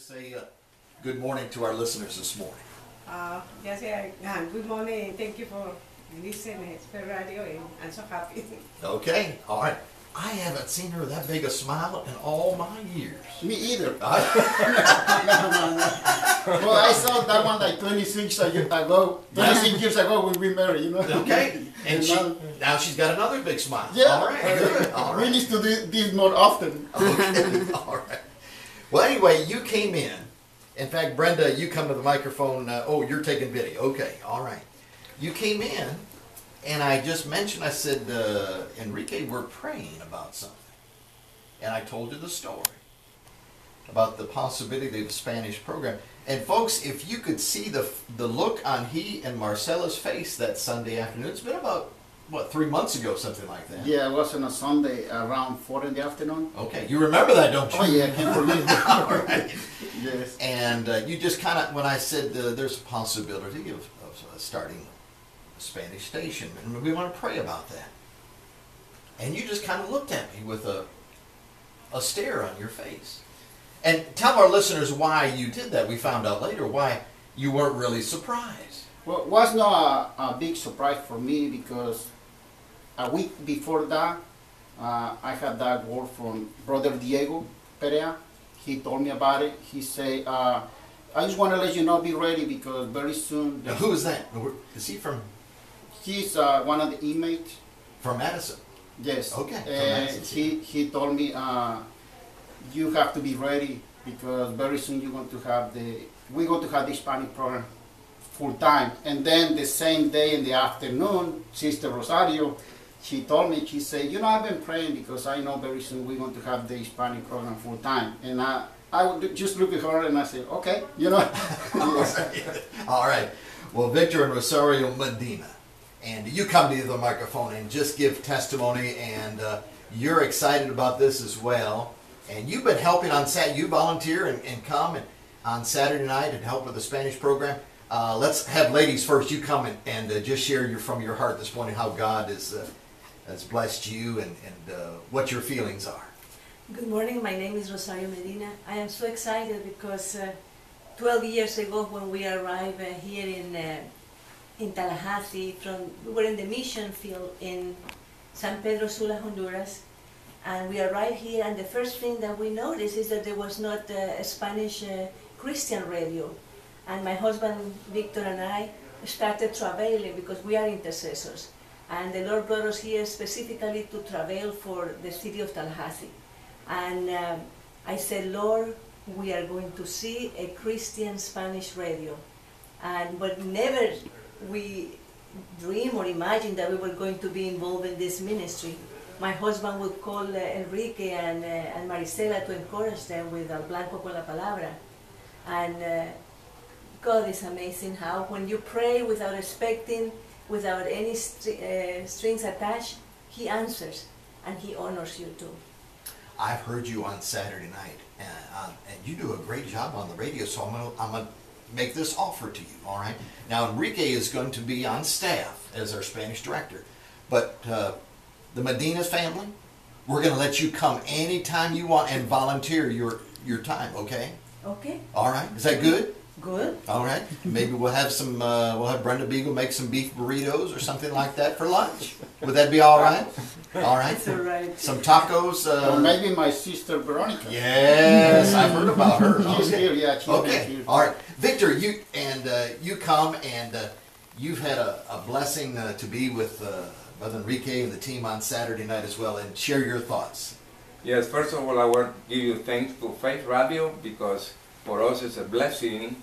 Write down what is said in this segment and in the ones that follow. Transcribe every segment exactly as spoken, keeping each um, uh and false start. Just say uh, good morning to our listeners this morning. Uh, yes, yeah, good morning and thank you for listening to Faith Radio, and I'm so happy. Okay, all right. I haven't seen her that big a smile in all my years. Me either. I, no, no, no, no. Well, I saw that one like twenty-six, ago, twenty-six years ago when we married, you know. Okay. And she, now she's got another big smile. Yeah. All right. Good. All right. We need to do this more often. Okay. All right. Well, anyway, you came in. In fact, Brenda, you come to the microphone. Uh, oh, you're taking video. Okay. All right. You came in. And I just mentioned, I said, uh, Enrique, we're praying about something. And I told you the story about the possibility of a Spanish program. And folks, if you could see the the look on he and Maricela's face that Sunday afternoon, it's been about, what, three months ago, something like that. Yeah, it was on a Sunday around four in the afternoon. Okay, you remember that, don't you? Oh, yeah, I can't believe it. All right. Yes. And uh, you just kind of, when I said uh, there's a possibility of, of uh, starting Spanish station, and we want to pray about that. And you just kind of looked at me with a a stare on your face. And tell our listeners why you did that. We found out later why you weren't really surprised. Well, it was not a, a big surprise for me because a week before that, uh, I had that word from Brother Diego Perea. He told me about it. He said, uh, I just want to let you know, be ready because very soon... Now, who is that? Is he from... He's uh, one of the inmates. From Madison? Yes. Okay. Uh, Madison, he, he told me, uh, you have to be ready because very soon you're going to have the, we're going to have the Hispanic program full time. And then the same day in the afternoon, Sister Rosario, she told me, she said, you know, I've been praying because I know very soon we're going to have the Hispanic program full time. And I, I would just look at her and I said, okay, you know. All right. All right. Well, Victor and Rosario Medina. And you come to the microphone and just give testimony, and uh, you're excited about this as well. And you've been helping on Saturday. You volunteer and, and come and on Saturday night and help with the Spanish program. Uh, let's have ladies first. You come and, and uh, just share your, from your heart this morning how God is, uh, has blessed you and, and uh, what your feelings are. Good morning. My name is Rosario Medina. I am so excited because uh, twelve years ago when we arrived uh, here in uh, in Tallahassee, from, we were in the mission field in San Pedro Sula, Honduras, and we arrived here, and the first thing that we noticed is that there was not uh, a Spanish uh, Christian radio. And my husband, Victor, and I started travailing because we are intercessors. And the Lord brought us here specifically to travail for the city of Tallahassee. And um, I said, Lord, we are going to see a Christian Spanish radio. And but never we dream or imagine that we were going to be involved in this ministry. My husband would call uh, Enrique and, uh, and Maricela to encourage them with Al Blanco con la Palabra. And uh, God is amazing how when you pray without expecting, without any stri uh, strings attached, He answers and He honors you too. I've heard you on Saturday night, and, um, and you do a great job on the radio, so I'm gonna, I'm gonna make this offer to you, all right? Now, Enrique is going to be on staff as our Spanish director, but uh, the Medina family, we're going to let you come anytime you want and volunteer your, your time, okay? Okay. All right. Is that good? Good. All right. Maybe we'll have some, uh, we'll have Brenda Beagle make some beef burritos or something like that for lunch. Would that be all right? All right. That's all right. Some tacos. Uh... Or maybe my sister Veronica. Yes, I've heard about her. Okay. She's here, yeah. She's okay. Here. All right. Victor, you and uh, you come and uh, you've had a, a blessing uh, to be with uh, Brother Enrique and the team on Saturday night as well, and share your thoughts. Yes. First of all, I want to give you thanks to Faith Radio because for us it's a blessing.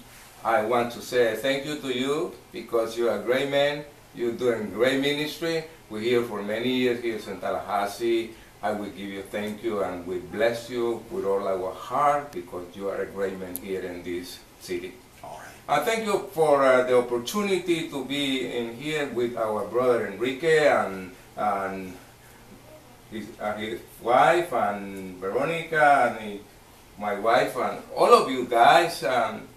I want to say thank you to you because you're a great man. You're doing great ministry. We're here for many years here in Tallahassee. I will give you thank you and we bless you with all our heart because you are a great man here in this city. All right. I thank you for uh, the opportunity to be in here with our brother Enrique and, and his, uh, his wife and Veronica and his, my wife and all of you guys. And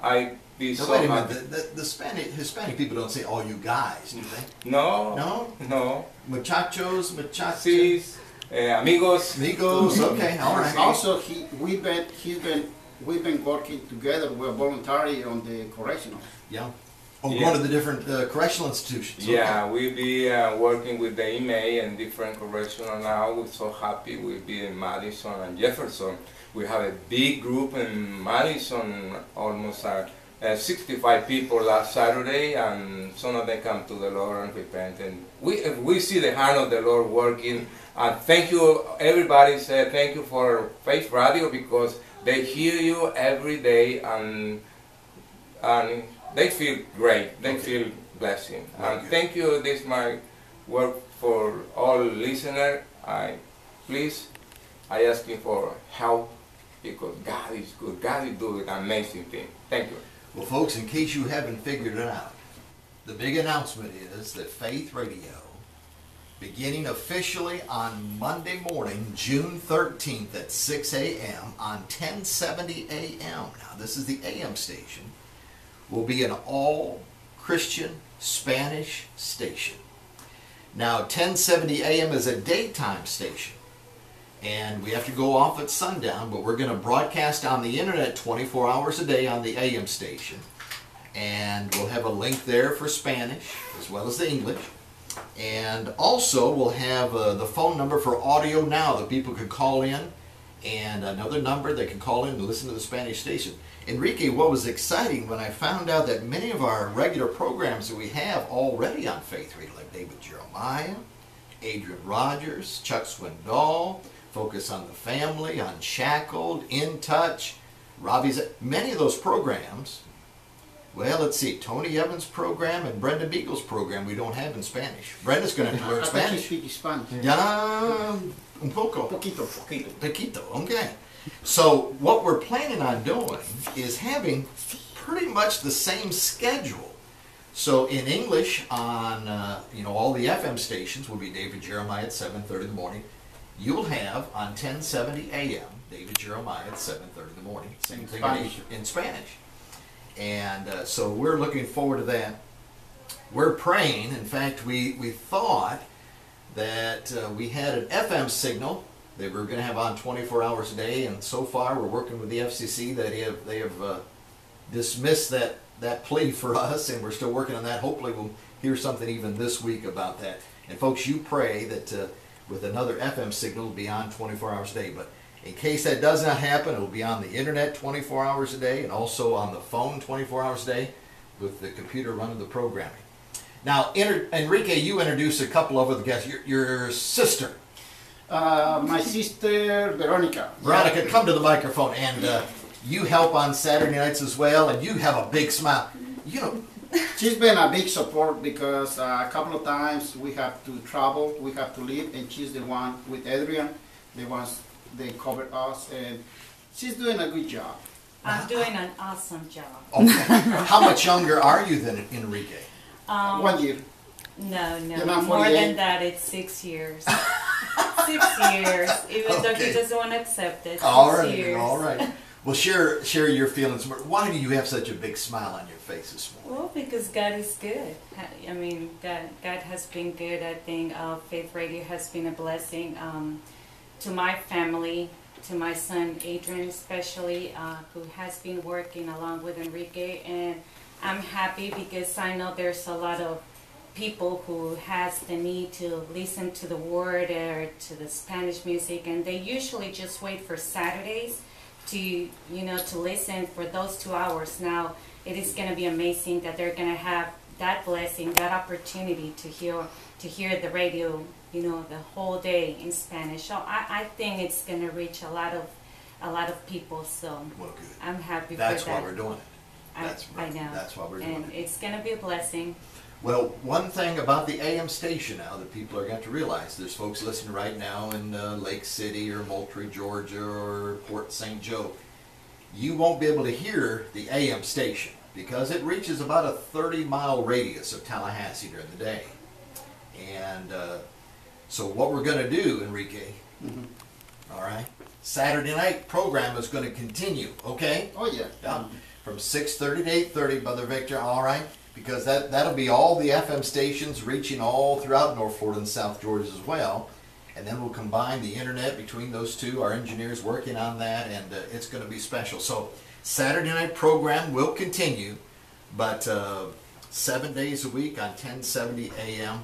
I be so wait a minute, the, the, the Spanish, Hispanic people don't say all you guys, do they? No. No? No. Muchachos, muchachos. Eh, amigos. Amigos, okay, all right. Also, he, we been, he's been we've been working together. We're voluntary on the correctional. Yeah. Oh, yeah. Go to the different uh, correctional institutions. Yeah, okay. We'll be uh, working with the E M A and different correctional now. We're so happy we'll be in Madison and Jefferson. We have a big group in Madison, almost uh, uh, sixty-five people last Saturday, and some of them come to the Lord and repent. And we we see the hand of the Lord working. And thank you, everybody said thank you for Faith Radio, because they hear you every day and and. They feel great. They okay. feel blessing. And good. Thank you. This is my work for all listeners. I, please, I ask you for help, because God is good. God is doing amazing things. Thank you. Well, folks, in case you haven't figured it out, the big announcement is that Faith Radio, beginning officially on Monday morning, June thirteenth at six A M on ten seventy A M. Now, this is the A M station. Will be an all-Christian Spanish station. Now, ten seventy A M is a daytime station, and we have to go off at sundown, but we're going to broadcast on the internet twenty-four hours a day on the A M station, and we'll have a link there for Spanish as well as the English, and also we'll have uh, the phone number for audio now that people can call in, and another number they can call in to listen to the Spanish station. Enrique, what was exciting when I found out that many of our regular programs that we have already on Faith Radio, like David Jeremiah, Adrian Rogers, Chuck Swindoll, Focus on the Family, Unshackled, In Touch, Ravi's, many of those programs, well, let's see, Tony Evans' program and Brenda Beagle's program we don't have in Spanish. Brenda's going to have to learn Spanish. Speak Spanish. Yeah, un poco. Poquito. Poquito. Poquito, okay. So what we're planning on doing is having pretty much the same schedule. So in English on uh, you know, all the F M stations will be David Jeremiah at seven thirty in the morning. You'll have on ten seventy A M David Jeremiah at seven thirty in the morning. Same thing Spanish. in Spanish. And uh, so we're looking forward to that. We're praying. In fact, we, we thought that uh, we had an F M signal that we're going to have on twenty-four hours a day, and so far we're working with the F C C that they have, they have uh, dismissed that, that plea for us, and we're still working on that. Hopefully we'll hear something even this week about that. And folks, you pray that uh, with another F M signal beyond twenty-four hours a day, but in case that does not happen, it will be on the internet twenty-four hours a day and also on the phone twenty-four hours a day with the computer running the programming. Now, Enrique, you introduced a couple of other guests. Your, your sister. Uh, my sister, Veronica. Veronica, come to the microphone, and uh, you help on Saturday nights as well, and you have a big smile. You know, she's been a big support, because uh, a couple of times we have to travel, we have to leave, and she's the one with Adrian, the ones they covered us, and she's doing a good job. I'm doing an awesome job. Okay. How much younger are you than Enrique? Um, One year. No, no, more than that, it's six years. Six years, even okay. though he doesn't want to accept it. All right, years. all right. Well, share share your feelings. Why do you have such a big smile on your face this morning? Well, because God is good. I mean, God, God has been good. I think uh, Faith Radio has been a blessing um, to my family, to my son Adrian especially, uh, who has been working along with Enrique. And I'm happy because I know there's a lot of people who has the need to listen to the word or to the Spanish music, and they usually just wait for Saturdays to, you know, to listen for those two hours. Now, it is going to be amazing that they're going to have that blessing, that opportunity to hear to hear the radio, you know, the whole day in Spanish. So I, I think it's going to reach a lot of a lot of people. So well, good. I'm happy that's for that. That's why we're doing it. That's I, right. I know. That's why we're doing and it. And it's going to be a blessing. Well, one thing about the A M station now that people are going to realize, there's folks listening right now in uh, Lake City or Moultrie, Georgia or Port Saint Joe. You won't be able to hear the A M station because it reaches about a thirty mile radius of Tallahassee during the day. And uh, so what we're going to do, Enrique, mm-hmm. all right, Saturday night program is going to continue, okay? Oh, yeah. Um, from six thirty to eight thirty, Brother Victor, all right? Because that, that'll be all the F M stations reaching all throughout North Florida and South Georgia as well. and then we'll combine the internet between those two. Our engineers working on that, and uh, it's going to be special. So Saturday night program will continue, but uh, seven days a week on ten seventy A M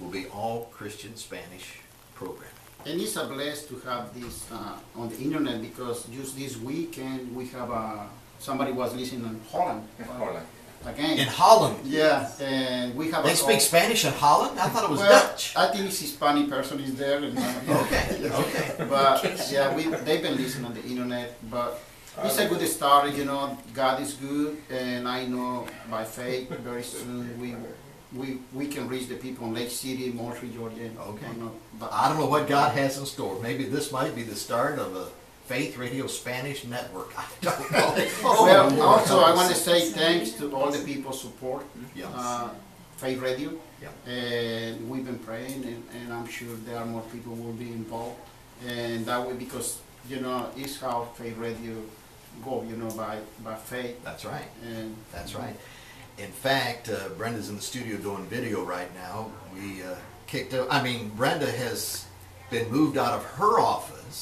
will be all Christian Spanish program. And it's a bless to have this uh, on the internet, because just this weekend we have a, somebody was listening in Holland. In Holland. Again. In Holland? Yeah. And we have they a speak Spanish in Holland? I thought it was well, Dutch. I think it's Hispanic person is there. And, uh, okay. Yeah. Okay. But yeah, we, they've been listening on the internet. But it's a good start, you know. God is good, and I know by faith very soon we We, we can reach the people in Lake City, Moultrie, Georgia. Okay. Know, but I don't know what God has in store. Maybe this might be the start of a Faith Radio Spanish network. I don't know. Oh, well, also, I want to say thanks to all the people support yes. uh, Faith Radio. Yep. And we've been praying, and, and I'm sure there are more people will be involved. And that way, because, you know, it's how Faith Radio go, you know, by, by faith. That's right. And That's right. In fact, uh, Brenda's in the studio doing video right now. We uh, kicked out, I mean, Brenda has been moved out of her office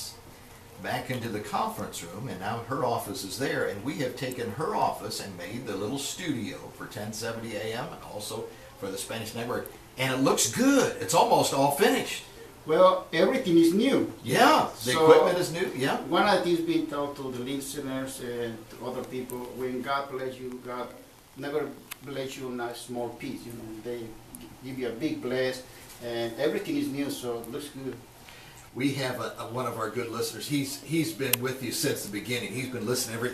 back into the conference room, and now her office is there, and we have taken her office and made the little studio for ten seventy A M and also for the Spanish network, and it looks good. It's almost all finished. Well, everything is new. Yeah, the so equipment is new. Yeah. One of the things being told to the listeners and to other people, when God bless you, God never bless you on a small piece, you know. They give you a big bless, and everything is new, so it looks good. We have a, a, one of our good listeners. He's he's been with you since the beginning. He's been listening every.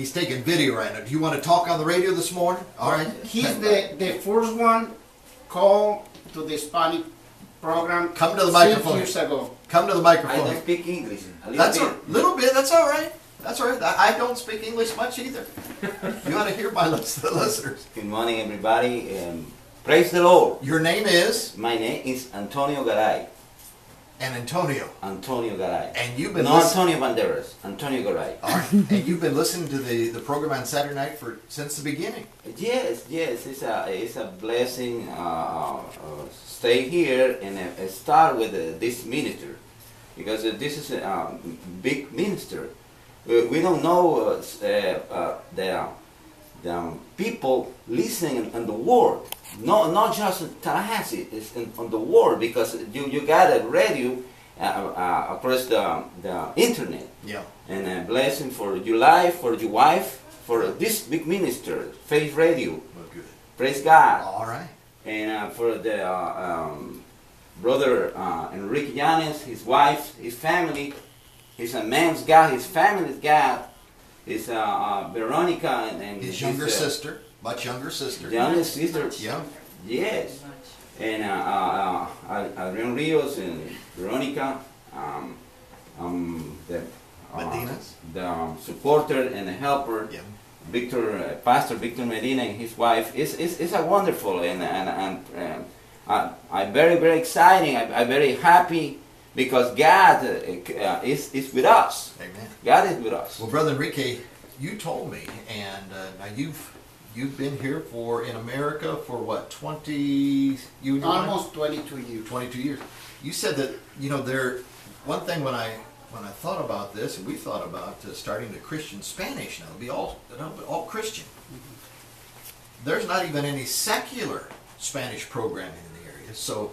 He's taking video right now. Do you want to talk on the radio this morning? All right. He's the the first one called to the Hispanic program. Come to the microphone. Six years ago. Come to the microphone. I don't speak English. A little that's bit. a little bit. That's all right. That's all right. I don't speak English much either. You ought to hear my listeners. Good morning, everybody. Um, praise the Lord. Your name is? My name is Antonio Garay. And Antonio? Antonio Garay. And you've been No, Antonio Banderas. Antonio Garay. All right. And you've been listening to the, the program on Saturday night for since the beginning. Yes, yes. It's a, it's a blessing. Uh, uh, stay here and uh, start with uh, this minister. Because uh, this is a uh, big minister. We don't know uh, uh, uh, the, the um, people listening in, in the world, no, not just in Tallahassee, it's in, on the world, because you, you got a radio uh, uh, across the, the internet. Yeah. And a blessing for your life, for your wife, for this big minister, Faith Radio. Well, good. Praise God. All right. And uh, for the uh, um, brother uh, Enrique Yanez, his wife, his family. He's a man's God, his family's God, his uh, uh, Veronica and, and his, his younger uh, sister, much younger sister. Younger sister, yeah. Yes. And uh, uh, Adrian Rios and Veronica, um, um, the, uh, the um, supporter and the helper, yeah. Victor, uh, Pastor Victor Medina and his wife. It's, it's, it's a wonderful and, and, and, and uh, I'm very, very exciting, I'm, I'm very happy. Because God uh, is, is with us. Amen. God is with us. Well, Brother Enrique, you told me, and uh, now you've you've been here for in America for what twenty? You almost twenty-two years. Twenty-two years. You said that you know there. One thing when I when I thought about this, and we thought about uh, starting the Christian Spanish now, it'll be all it'll be all Christian. Mm-hmm. There's not even any secular Spanish programming in the area, so.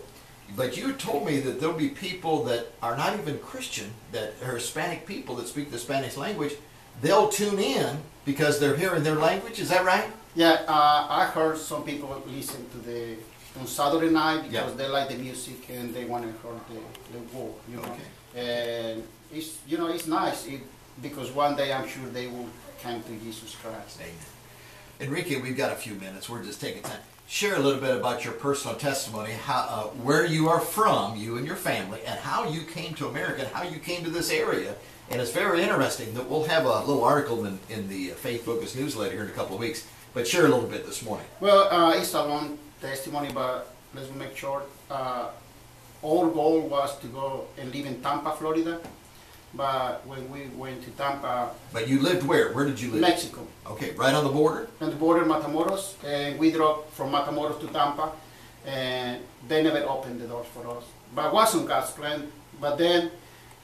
But you told me that there'll be people that are not even Christian, that are Hispanic people that speak the Spanish language, they'll tune in because they're hearing their language. Is that right? Yeah, uh, I heard some people listen to the on Saturday night because yeah. they like the music and they want to hear the, the word. You know? Okay. And it's you know it's nice it, because one day I'm sure they will come to Jesus Christ. Amen. Enrique, we've got a few minutes. We're just taking time. Share a little bit about your personal testimony, how, uh, where you are from, you and your family, and how you came to America, and how you came to this area. And it's very interesting that we'll have a little article in, in the Faith Focus newsletter here in a couple of weeks. But share a little bit this morning. Well, uh, it's a long testimony, but let's make sure. Uh, our goal was to go and live in Tampa, Florida. But when we went to Tampa... But you lived where? Where did you live? Mexico. Okay, right on the border? On the border, Matamoros. And we drove from Matamoros to Tampa. And they never opened the doors for us. But it wasn't God's plan. But then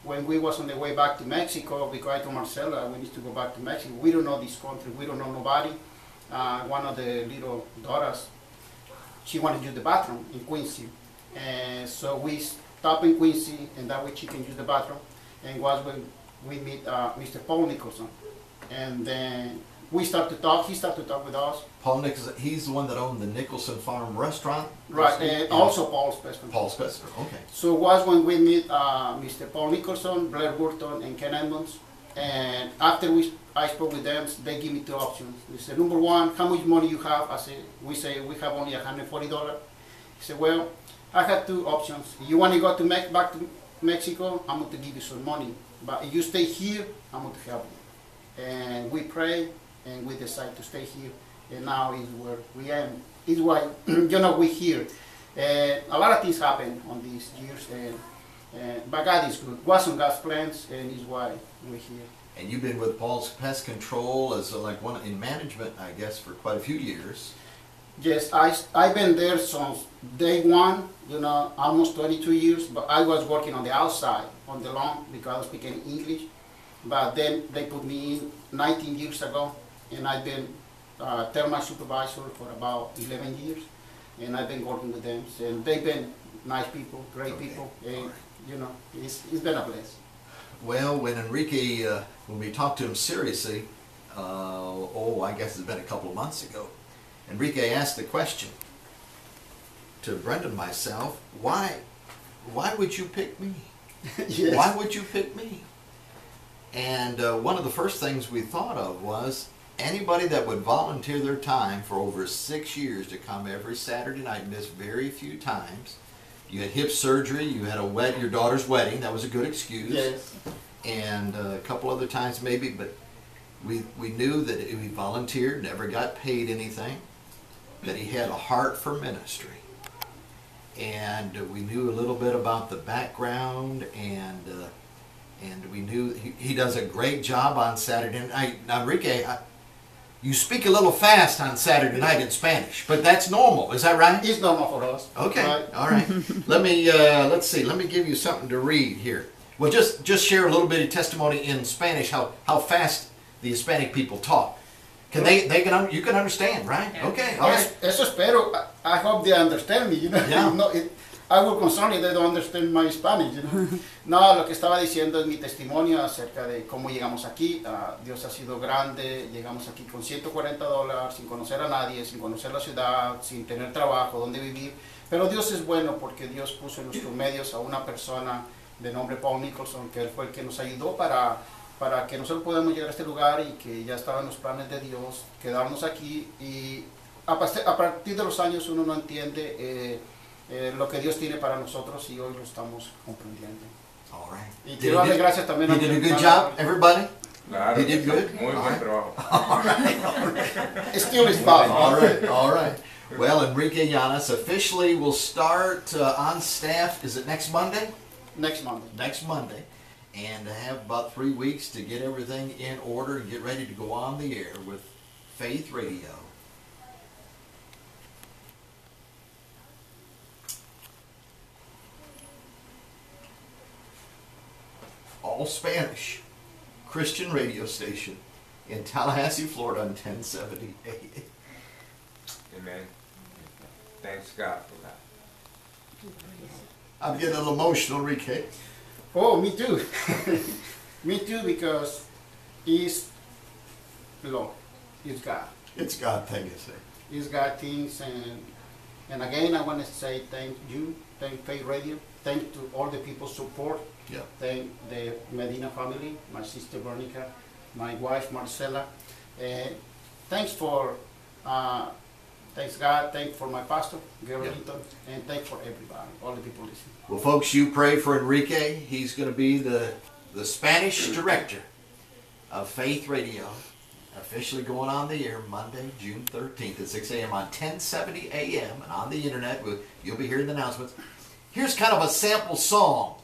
when we was on the way back to Mexico, we cried to Maricela, we need to go back to Mexico. We don't know this country. We don't know nobody. Uh, one of the little daughters, she wanted to use the bathroom in Quincy. And so we stopped in Quincy, and that way she can use the bathroom. And was when we meet uh, Mister Paul Nicholson. And then we start to talk. He started to talk with us. Paul Nicholson, he's the one that owned the Nicholson Farm restaurant. Right, and, and also Paul's restaurant. Paul's restaurant, okay. So it was when we meet uh, Mister Paul Nicholson, Blair Burton, and Ken Edmonds. And after we, I spoke with them, they give me two options. They said, number one, how much money you have? I said, we say, we have only one hundred forty dollars. He said, well, I have two options. You want to go to me back to Mexico? I'm going to give you some money. But if you stay here, I'm going to help you. And we pray. And we decide to stay here, and now is where we am. It's why, you know, we're here. Uh, a lot of things happen on these years, and uh, but God is good. Was on God's plans, and is why we're here. And you've been with Paul's Pest Control as a, like one in management, I guess, for quite a few years. Yes, I, I've been there since day one, you know, almost twenty-two years, but I was working on the outside, on the lawn, because I was speaking English. But then they put me in nineteen years ago. And I've been uh, thermal supervisor for about eleven years, and I've been working with them. And they've been nice people, great okay. people, and right. you know, it's, it's been a blessing. Well, when Enrique, uh, when we talked to him seriously, uh, oh, I guess it's been a couple of months ago, Enrique asked the question to Brenda and myself, why, why would you pick me? Yes. Why would you pick me? And uh, one of the first things we thought of was, anybody that would volunteer their time for over six years to come every Saturday night, missed very few times. You had hip surgery, you had a wed your daughter's wedding, that was a good excuse. Yes. And uh, a couple other times maybe, but we, we knew that if he volunteered, never got paid anything, that he had a heart for ministry. And we knew a little bit about the background, and uh, and we knew he, he does a great job on Saturday night. Enrique, I, you speak a little fast on Saturday night in Spanish, but that's normal. Is that right? It's normal for us. Okay. Right. All right. Let me uh, let's see. Let me give you something to read here. Well, just just share a little bit of testimony in Spanish. How how fast the Hispanic people talk. Can they they can you can understand, right? Yeah. Okay. All right. Eso espero. I hope they understand me. You know. Yeah. No, it, I will concern if they don't understand my Spanish. You know? No, lo que estaba diciendo es mi testimonio acerca de cómo llegamos aquí. Uh, Dios ha sido grande, llegamos aquí con ciento cuarenta dólares, sin conocer a nadie, sin conocer la ciudad, sin tener trabajo, dónde vivir. Pero Dios es bueno porque Dios puso en nuestros medios a una persona de nombre Paul Nicholson, que fue el que nos ayudó para, para que nosotros podamos llegar a este lugar y que ya estaban los planes de Dios, quedarnos aquí. Y a, a partir de los años uno no entiende eh, Eh, lo que Dios tiene para nosotros y hoy lo estamos comprendiendo. All right. Y quiero darle gracias también a did a good job, everybody? Claro. You did good? Muy buen trabajo. All right. All right. Still is fun. All right. All right. Well, Enrique Yanez officially will start uh, on staff, is it next Monday? Next Monday. Next Monday. And have about three weeks to get everything in order and get ready to go on the air with Faith Radio. All Spanish Christian radio station in Tallahassee, Florida on ten seventy-eight. Amen. Thanks God for that. I'm getting a little emotional, Enrique. Oh, me too. Me too, because it's Lord. It's God. It's God thing, you say. It's God things, and and again I want to say thank you, thank Faith Radio, thank to all the people support. Yeah. Thank the Medina family, my sister Veronica, my wife Maricela. Uh, thanks for, uh, thanks God, thanks for my pastor, Gary yeah. Linton, and thanks for everybody, all the people listening. Well, folks, you pray for Enrique. He's going to be the, the Spanish director of Faith Radio, officially going on the air Monday, June thirteenth at six A M on ten seventy A M and on the internet. We'll, you'll be hearing the announcements. Here's kind of a sample song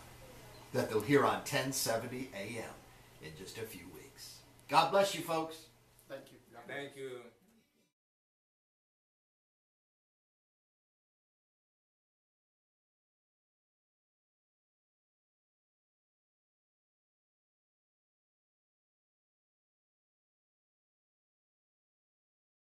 that they'll hear on ten seventy A M in just a few weeks. God bless you, folks. Thank you. Thank you.